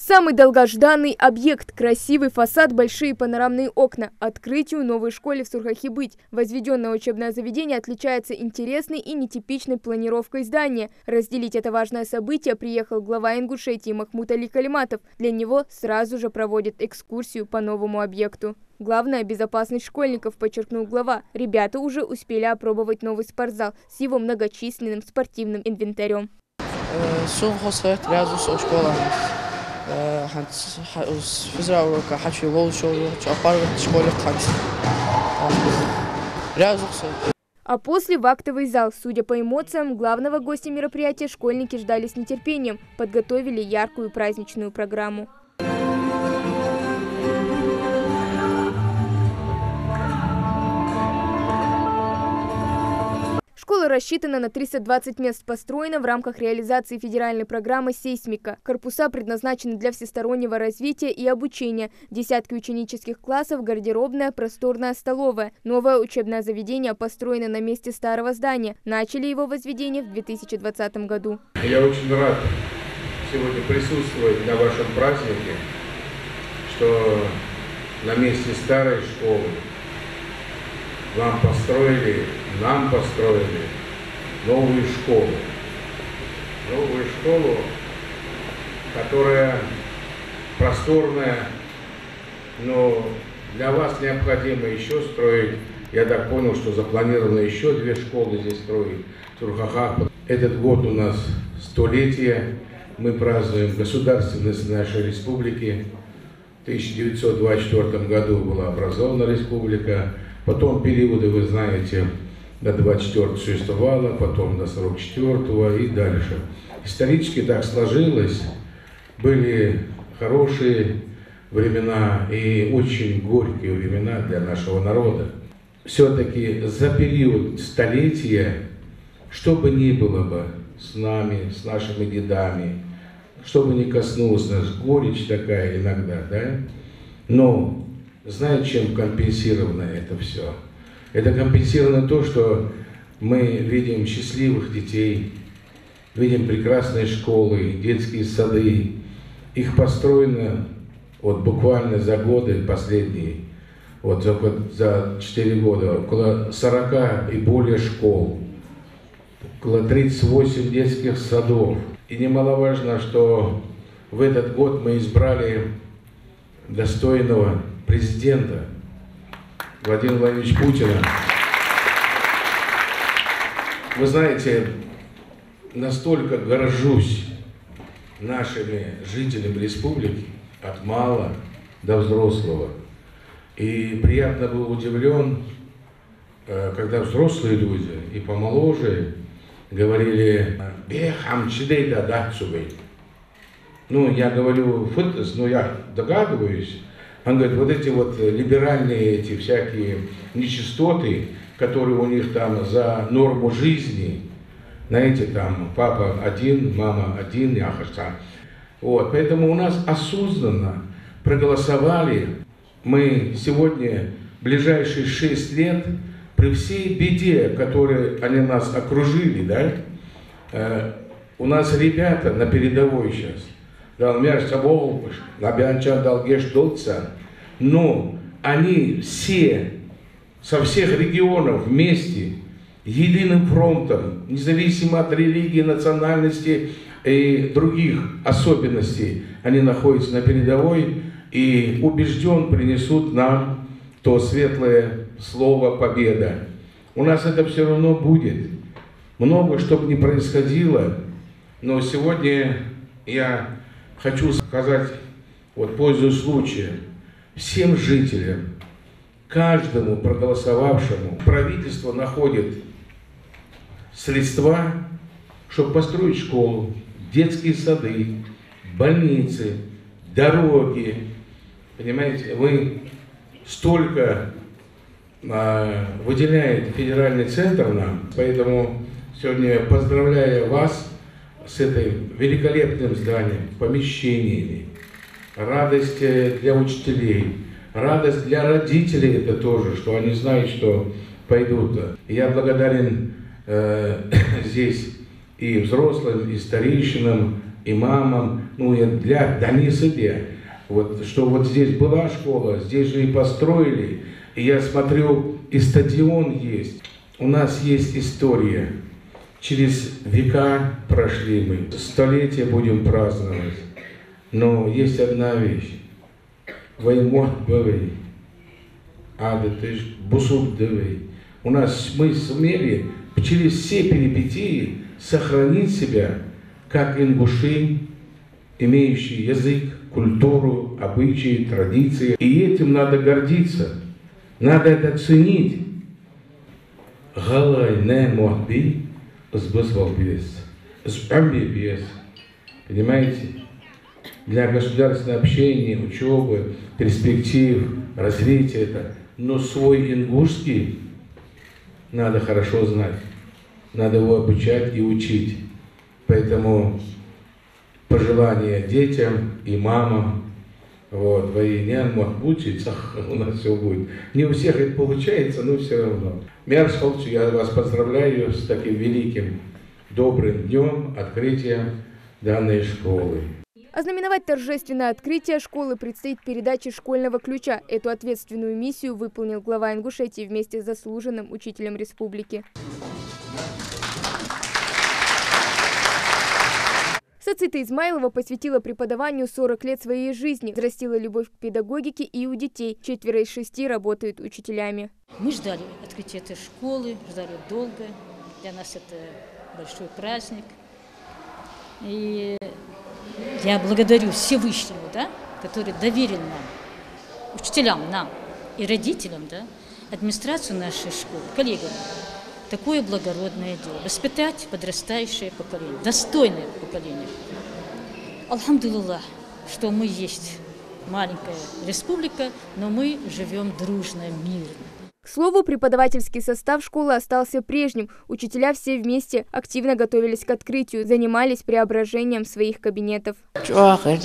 Самый долгожданный объект, красивый фасад, большие панорамные окна. Открытию новой школы в Сурхахи быть. Возведенное учебное заведение отличается интересной и нетипичной планировкой здания. Разделить это важное событие приехал глава Ингушетии Махмуд-Али Калиматов. Для него сразу же проводят экскурсию по новому объекту. Главное – безопасность школьников, подчеркнул глава. Ребята уже успели опробовать новый спортзал с его многочисленным спортивным инвентарем. А после в актовый зал. Судя по эмоциям главного гостя мероприятия, школьники ждали с нетерпением, подготовили яркую праздничную программу. Школа рассчитана на 320 мест, построена в рамках реализации федеральной программы «Сейсмика». Корпуса предназначены для всестороннего развития и обучения. Десятки ученических классов, гардеробная, просторная столовая. Новое учебное заведение построено на месте старого здания. Начали его возведение в 2020 году. Я очень рад сегодня присутствовать на вашем празднике, что на месте старой школы вам построили, нам построили новую школу. Новую школу, которая просторная, но для вас необходимо еще строить. Я так понял, что запланировано еще две школы здесь строить в Сурхахах. Этот год у нас столетие. Мы празднуем государственность нашей республики. В 1924 году была образована республика. Потом периоды, вы знаете, до 24-го существовало, потом до 44-го и дальше. Исторически так сложилось. Были хорошие времена и очень горькие времена для нашего народа. Все-таки за период столетия, что бы ни было бы с нами, с нашими дедами, что бы ни коснулось нас, горечь такая иногда, да? Но... Знаю, чем компенсировано это все. Это компенсировано то, что мы видим счастливых детей, видим прекрасные школы, детские сады. Их построено вот буквально за годы последние, вот за 4 года, около 40 и более школ, около 38 детских садов. И немаловажно, что в этот год мы избрали достойного президента Владимира Владимировича Путина. Вы знаете, настолько горжусь нашими жителями республики, от мала до взрослого. И приятно был удивлен, когда взрослые люди и помоложе говорили «бехамчидейдадацубей». Ну, я говорю «фытес», но я догадываюсь. Он говорит, вот эти вот либеральные эти всякие нечистоты, которые у них там за норму жизни, знаете, там папа один, мама один, я хочу. Вот, поэтому у нас осознанно проголосовали. Мы сегодня, ближайшие 6 лет, при всей беде, которой они нас окружили, да, у нас ребята на передовой сейчас. Но они все, со всех регионов вместе, единым фронтом, независимо от религии, национальности и других особенностей, они находятся на передовой и, убежден, принесут нам то светлое слово «победа». У нас это все равно будет. Много что бы ни происходило, но сегодня я... Хочу сказать, вот пользуясь случаем, всем жителям, каждому проголосовавшему, правительство находит средства, чтобы построить школу, детские сады, больницы, дороги. Понимаете, вы столько выделяет федеральный центр нам, поэтому сегодня поздравляю вас с этим великолепным зданием, помещениями, радость для учителей, радость для родителей это тоже, что они знают, что пойдут. Я благодарен здесь и взрослым, и старейшинам, и мамам, ну, для Данисыде. Вот, что вот здесь была школа, здесь же и построили. И я смотрю, и стадион есть. У нас есть история. Через века прошли мы. Столетия будем праздновать. Но есть одна вещь. У нас мы сумели через все перипетии сохранить себя, как ингуши, имеющие язык, культуру, обычаи, традиции. И этим надо гордиться, надо это ценить. Понимаете? Для государственного общения, учебы, перспектив, развития это. Но свой ингушский надо хорошо знать, надо его обучать и учить. Поэтому пожелания детям и мамам, вот, военен, махбучиться, у нас все будет. Не у всех это получается, но все равно. Мир Солчу, я вас поздравляю с таким великим, добрым днем открытия данной школы. Ознаменовать торжественное открытие школы предстоит передачи школьного ключа. Эту ответственную миссию выполнил глава Ингушетии вместе с заслуженным учителем республики. Сацита Измайлова посвятила преподаванию 40 лет своей жизни, взрастила любовь к педагогике и у детей. 4 из 6 работают учителями. Мы ждали открытия этой школы, ждали долго. Для нас это большой праздник. И я благодарю Всевышнего, да, который доверил нам, учителям нам и родителям, да, администрацию нашей школы, коллегам, такое благородное дело. Воспитать подрастающее поколение, достойное поколение. Алхамдулиллах, что мы есть маленькая республика, но мы живем дружно, мирно. К слову, преподавательский состав школы остался прежним. Учителя все вместе активно готовились к открытию, занимались преображением своих кабинетов. Министр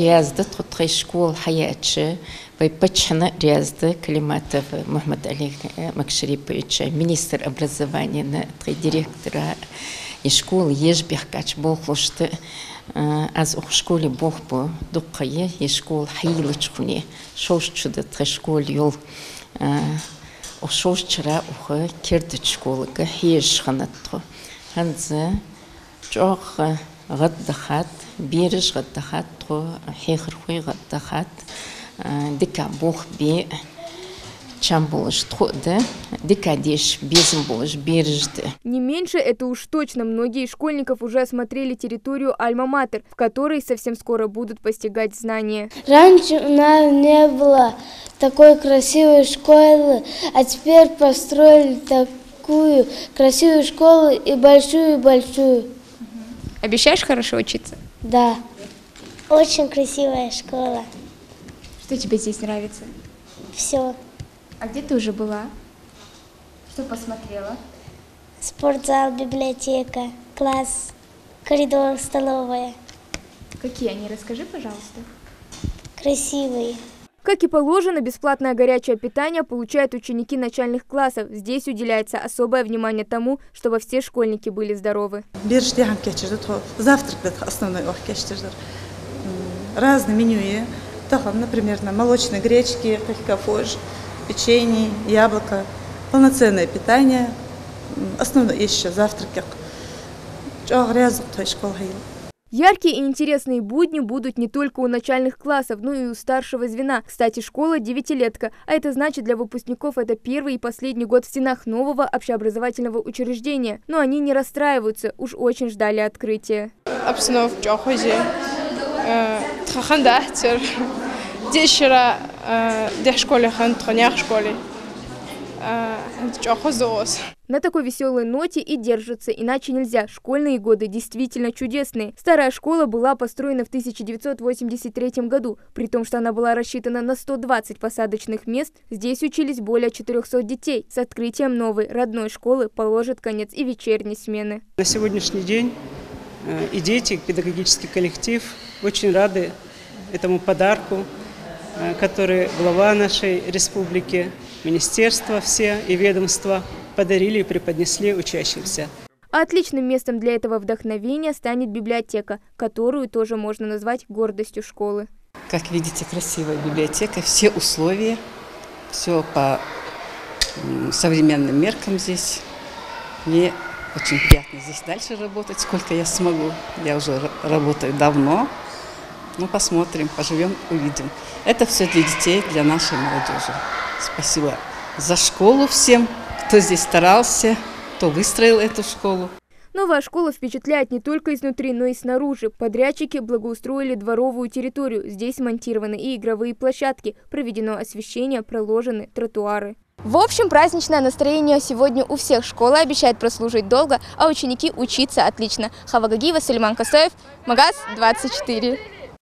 образования, директора школы Ежбехкач Бохлушты, аз школе Бохбо, Дукае, и школ Хайлычкуни, Шошчуда, школ Юл. Ошоучра ухо кирдыч школага хиешханатко. Ханзе чох гаддахат, бирж гаддахат, хихрхуй гаддахат, дика бог би чамболыш тходы, дика деш безмболыш биржды. Не меньше, это уж точно, многие из школьников уже осмотрели территорию Альма-Матер, в которой совсем скоро будут постигать знания. Раньше у нас не было такой красивой школы, а теперь построили такую красивую школу и большую. Обещаешь хорошо учиться? Да. Очень красивая школа. Что тебе здесь нравится? Все. А где ты уже была? Что посмотрела? Спортзал, библиотека, класс, коридор, столовая. Какие они? Расскажи, пожалуйста. Красивые. Как и положено, бесплатное горячее питание получают ученики начальных классов. Здесь уделяется особое внимание тому, чтобы все школьники были здоровы. Завтрак основной разные меню. Например, молочные гречки, кафеш, печенье, яблоко. Полноценное питание. Основное еще завтраки. Яркие и интересные будни будут не только у начальных классов, но и у старшего звена. Кстати, школа – 9-летка, а это значит, для выпускников это первый и последний год в стенах нового общеобразовательного учреждения. Но они не расстраиваются, уж очень ждали открытия. На такой веселой ноте и держится, иначе нельзя. Школьные годы действительно чудесные. Старая школа была построена в 1983 году. При том, что она была рассчитана на 120 посадочных мест, здесь учились более 400 детей. С открытием новой родной школы положит конец и вечерней смены. На сегодняшний день и дети, и педагогический коллектив очень рады этому подарку, который глава нашей республики, министерства все и ведомства подарили и преподнесли учащимся. А отличным местом для этого вдохновения станет библиотека, которую тоже можно назвать гордостью школы. Как видите, красивая библиотека, все условия, все по современным меркам здесь. Мне очень приятно здесь дальше работать, сколько я смогу. Я уже работаю давно. Ну, посмотрим, поживем, увидим. Это все для детей, для нашей молодежи. Спасибо за школу всем, кто здесь старался, кто выстроил эту школу. Новая школа впечатляет не только изнутри, но и снаружи. Подрядчики благоустроили дворовую территорию. Здесь монтированы и игровые площадки, проведено освещение, проложены тротуары. В общем, праздничное настроение сегодня у всех. Школа обещает прослужить долго, а ученики учиться отлично. Хава Гагиева, Магас 24.